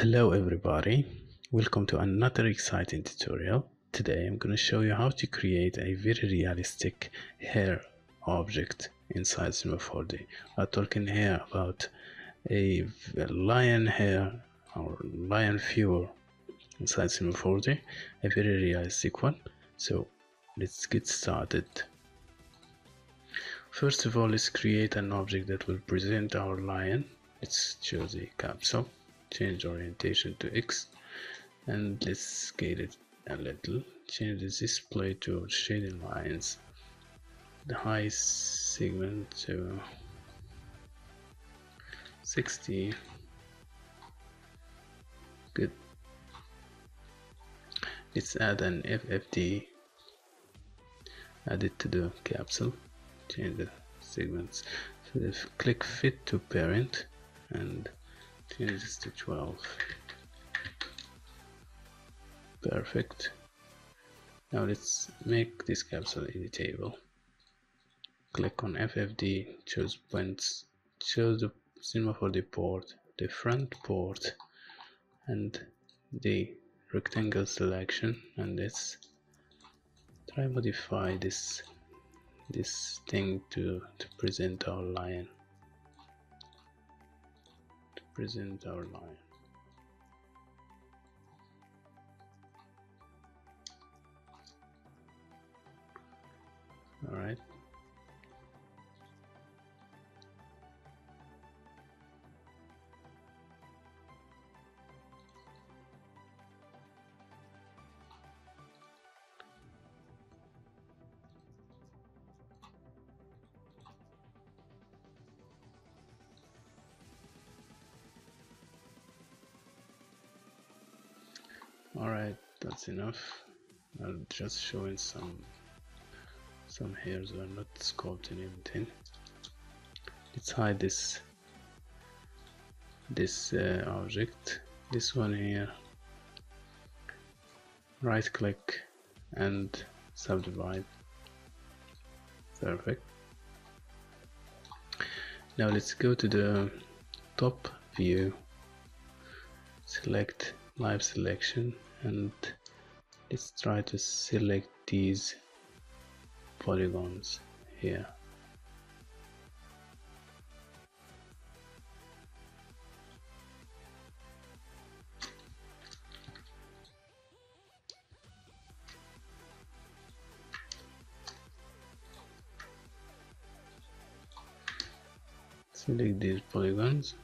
Hello everybody, welcome to another exciting tutorial. Today I'm going to show you how to create a very realistic hair object inside Cinema 4D. I'm talking here about a lion hair or lion figure inside Cinema 4D, a very realistic one. So let's get started. First of all, let's create an object that will present our lion. Let's choose a capsule. Change orientation to X and let's scale it a little. Change the display to shading lines, the height segment to 60. Good. Let's add an FFD, add it to the capsule. Change the segments, so if click fit to parent and change this to 12. Perfect. Now let's make this capsule editable. Click on FFD, choose points, choose the Cinema 4D port, the front port, and the rectangle selection, and let's try modify this thing to present our lion. All right. Alright, that's enough. I'm just showing some hairs, I'm not sculpting anything. Let's hide this object, this one here. Right click and subdivide. Perfect. Now let's go to the top view, select live selection, and let's try to select these polygons here. Select these polygons.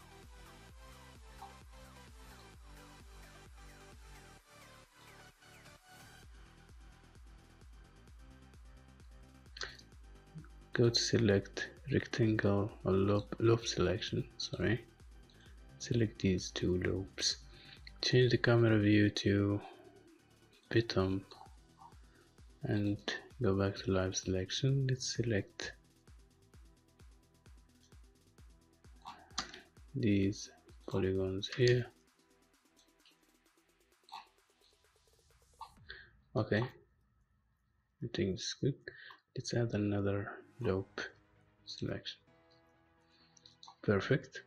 Go to select rectangle or loop selection, sorry, select these two loops, change the camera view to bottom and go back to live selection. Let's select these polygons here. Okay, I think it's good. Let's add another loop selection. Perfect.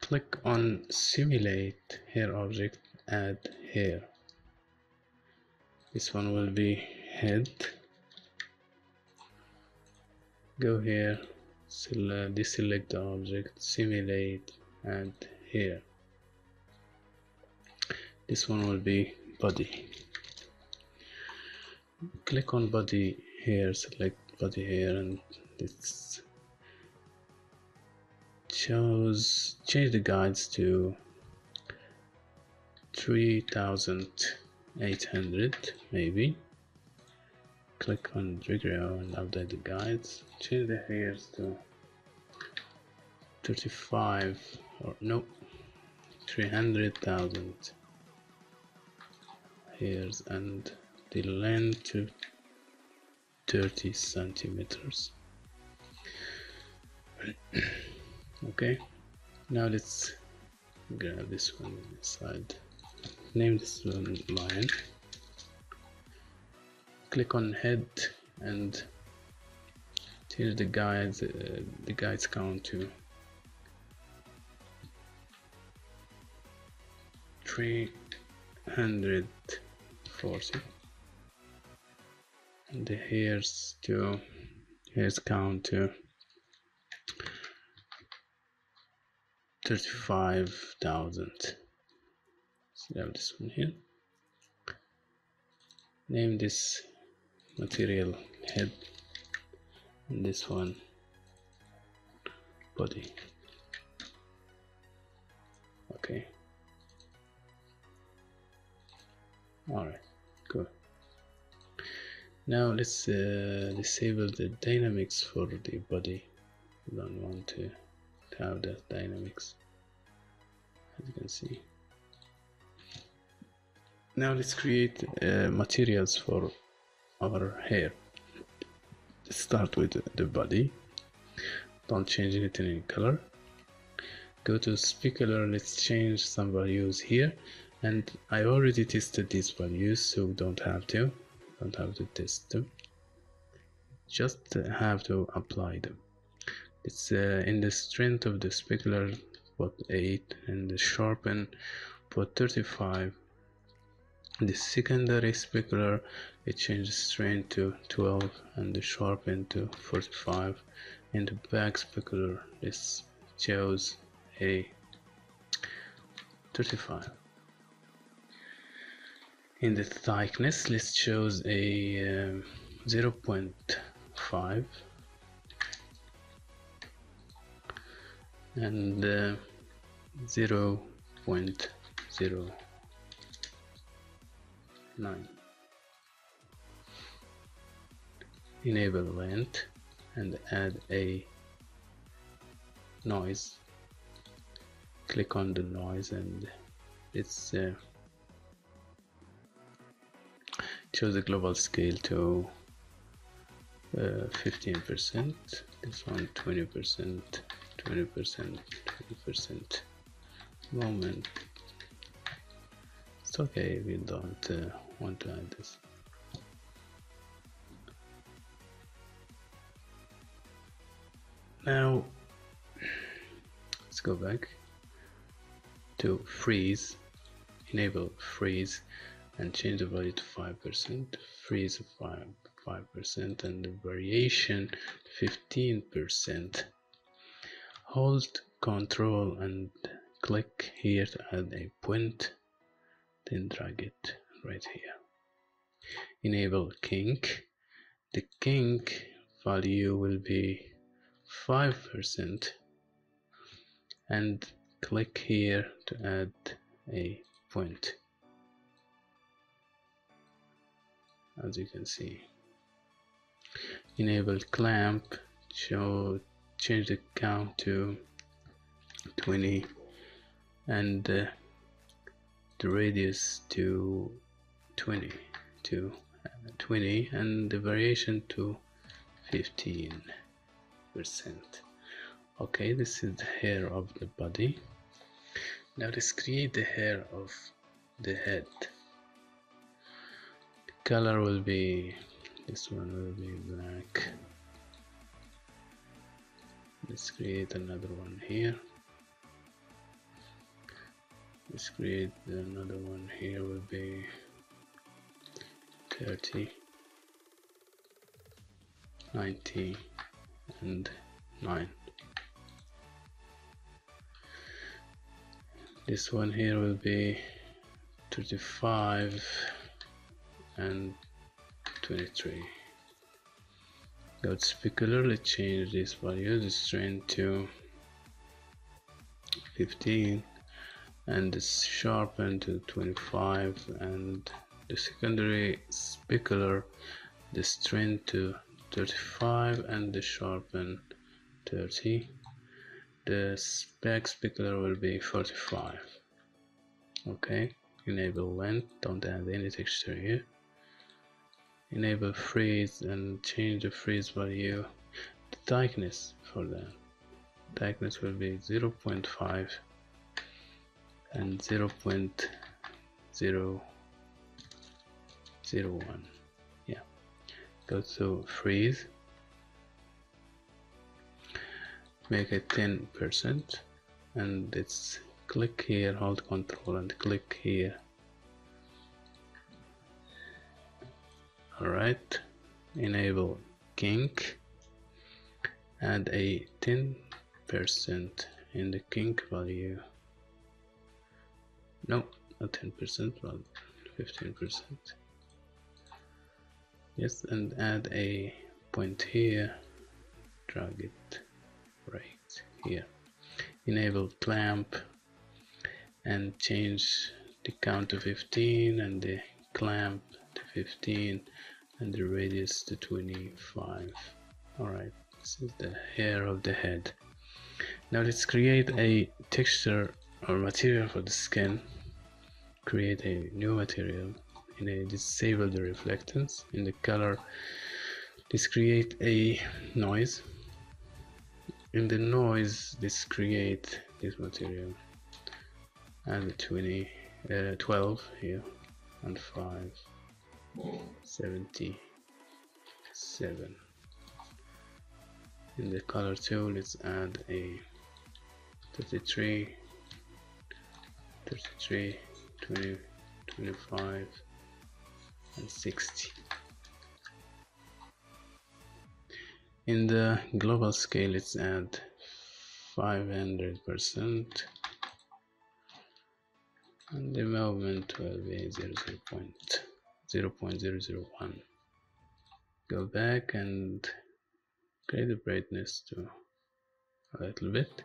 Click on simulate hair object, add hair. This one will be head. Go here, deselect the object, simulate, add hair. This one will be body. Click on body here, select body here, and let's change the guides to 3800 maybe. Click on trigger and update the guides. Change the hairs to 300,000 hairs and the length to 30 centimeters. Okay, now let's grab this one inside, name this one lion. Click on head and change the guides count to 340. And here's count to 35,000. So have this one here. Name this material head and this one body. Okay. Alright, good. Now let's disable the dynamics for the body. We don't want to have that dynamics, as you can see. Now let's create materials for our hair. Let's start with the body. Don't change anything in color. Go to specular. Let's change some values here, and I already tested these values, so don't have to test them, just have to apply them. It's in the strength of the specular, put 8, and the sharpen, put 35. The secondary specular, it changes strength to 12 and the sharpen to 45. In the back specular, this chose a 35. In the thickness, let's choose a 0.5. And 0.09. Enable length and add a noise. Click on the noise and it's choose the global scale to 15%. This one 20%. 20% moment. It's okay, we don't want to add this. Now let's go back to freeze, enable freeze, and change the value to 5%. Freeze 5% and the variation 15%. Hold Control and click here to add a point, then drag it right here. Enable kink. The kink value will be 5%, and click here to add a point. As you can see. Enable clamp. Change the count to 20 and the radius to 20 and the variation to 15%. Okay, this is the hair of the body. Now let's create the hair of the head. The color will be, this one will be black. Let's create another one here. Let's create another one here, will be 30, 90, and 9. This one here will be 35 and 23. Go to specular, let's change this value, the strength to 15 and the sharpen to 25, and the secondary specular, the strength to 35 and the sharpen 30. The back specular will be 45. Okay, enable length, don't add any texture here. Enable freeze and change the freeze value. The thickness for that. Thickness will be 0.5 and 0.001. Yeah. Go to freeze. Make it 10% and it's click here, hold control and click here. Alright, enable kink, add a 10% in the kink value. No, not 10%, but 15%. Yes, and add a point here, drag it right here. Enable clamp and change the count to 15 and the clamp to 15 and the radius to 25. Alright, this is the hair of the head. Now let's create a texture or material for the skin. Create a new material in a disable the reflectance. In the color, let's create a noise. In the noise, let's create this material and 12 here and 577. In the color too, let's add a 33, 20, 25 and 60. In the global scale, let's add 500% and the movement will be 0.001. Go back and create the brightness to a little bit.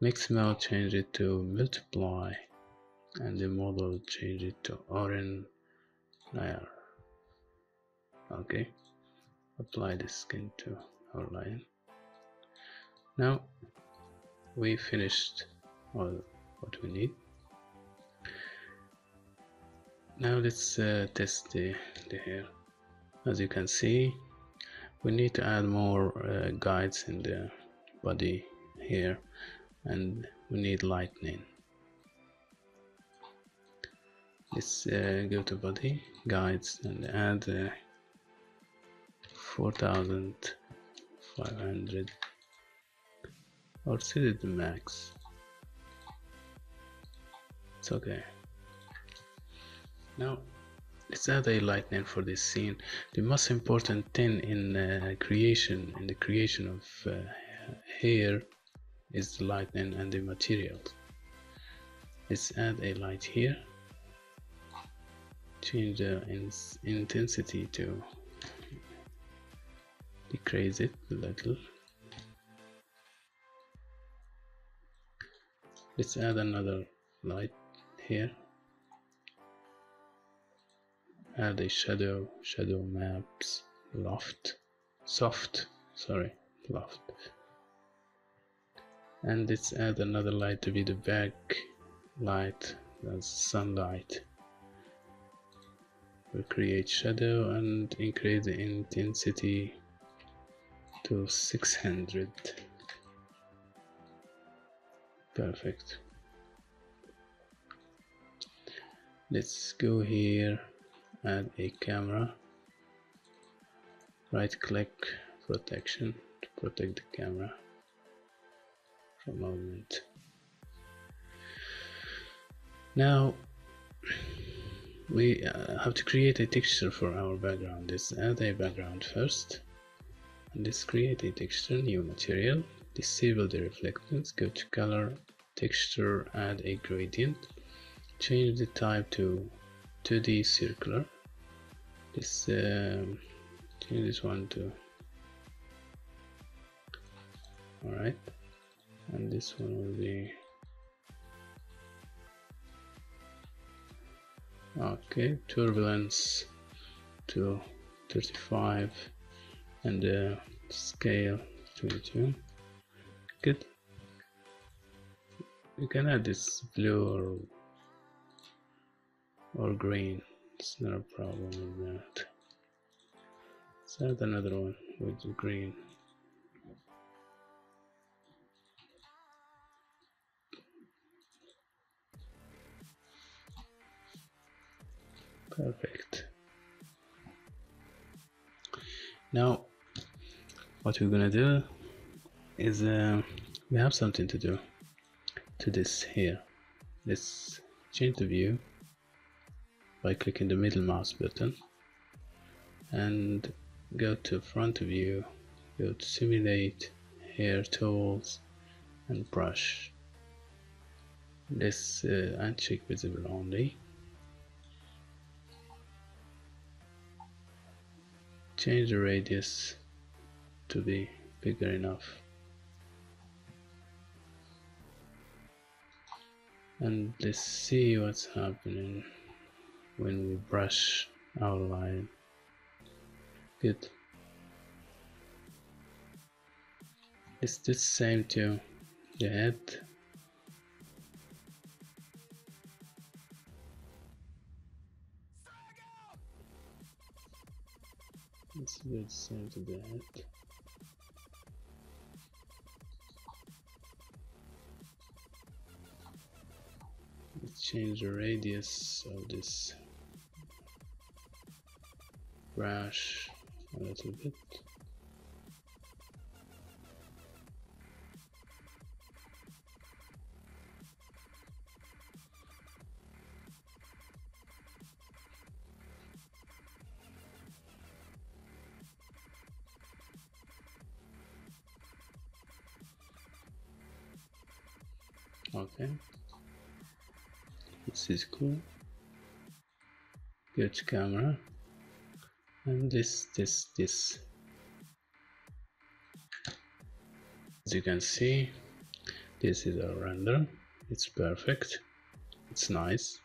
Mix mode, change it to multiply and the model, change it to orange layer. Okay, apply the skin to our line. Now we finished all what we need. Now let's test the hair. As you can see, we need to add more guides in the body here, and we need lightning. Let's go to body guides and add 4,500 or set it to max. It's okay. Now let's add a lightning for this scene. The most important thing in the creation of hair is the lightning and the material. Let's add a light here. Change the intensity to decrease it a little. Let's add another light here. Add a shadow maps loft. And let's add another light to be the back light, that's sunlight. We'll create shadow and increase the intensity to 600. Perfect. Let's go here, add a camera, right click, protection to protect the camera from movement. Now we have to create a texture for our background. Let's add a background first. And let's create a texture, new material, disable the reflectance, go to color, texture, add a gradient, change the type to 2D circular. Let's change this one to, alright, and this one will be, okay, turbulence to 35. And scale 22. Good. You can add this blue or green. It's not a problem with that. Let's add another one with the green. Perfect. Now what we're gonna do is we have something to do. to this here. Let's change the view by clicking the middle mouse button and go to front view, go to simulate, hair tools and brush. Let's uncheck visible only. Change the radius to be bigger enough. And let's see what's happening when we brush our line. Good. It's the same to the head. Let's do the same to the head. Let's change the radius of this brush a little bit. Okay, this is cool. Go to camera and this. As you can see, this is our render. It's perfect. It's nice.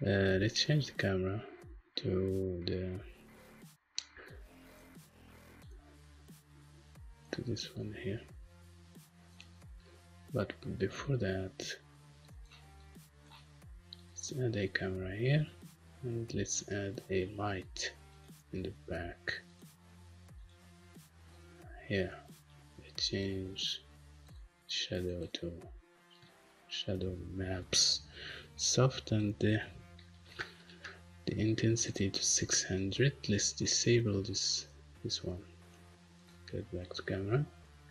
Let's change the camera to this one here. But before that, let's add a camera here and let's add a light in the back here. Let's change shadow to shadow maps, soften the intensity to 600. Let's disable this one. Get back to camera.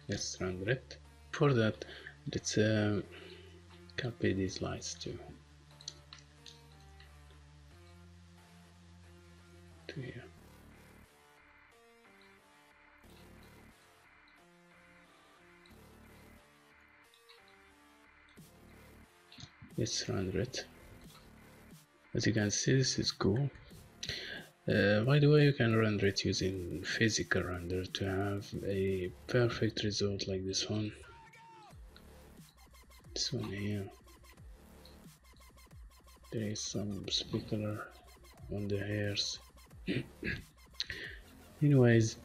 Let's render it. For that, let's copy these lights to here. Let's render it. As you can see, this is cool. By the way, you can render it using physical render to have a perfect result like this one. This one here, there is some speckler on the hairs. Anyways,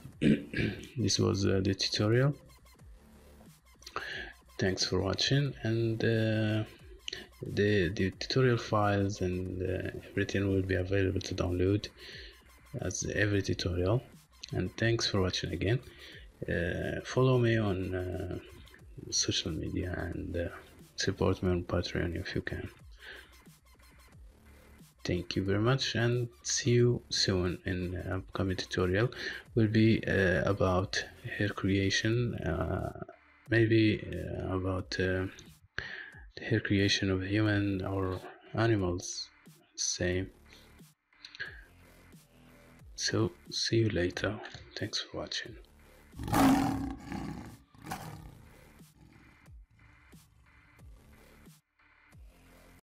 this was the tutorial. Thanks for watching, and the tutorial files and everything will be available to download as every tutorial. And thanks for watching again. Follow me on social media and support me on Patreon if you can. Thank you very much, and see you soon in the upcoming tutorial. Will be about hair creation, maybe about the hair creation of human or animals, same. So see you later. Thanks for watching.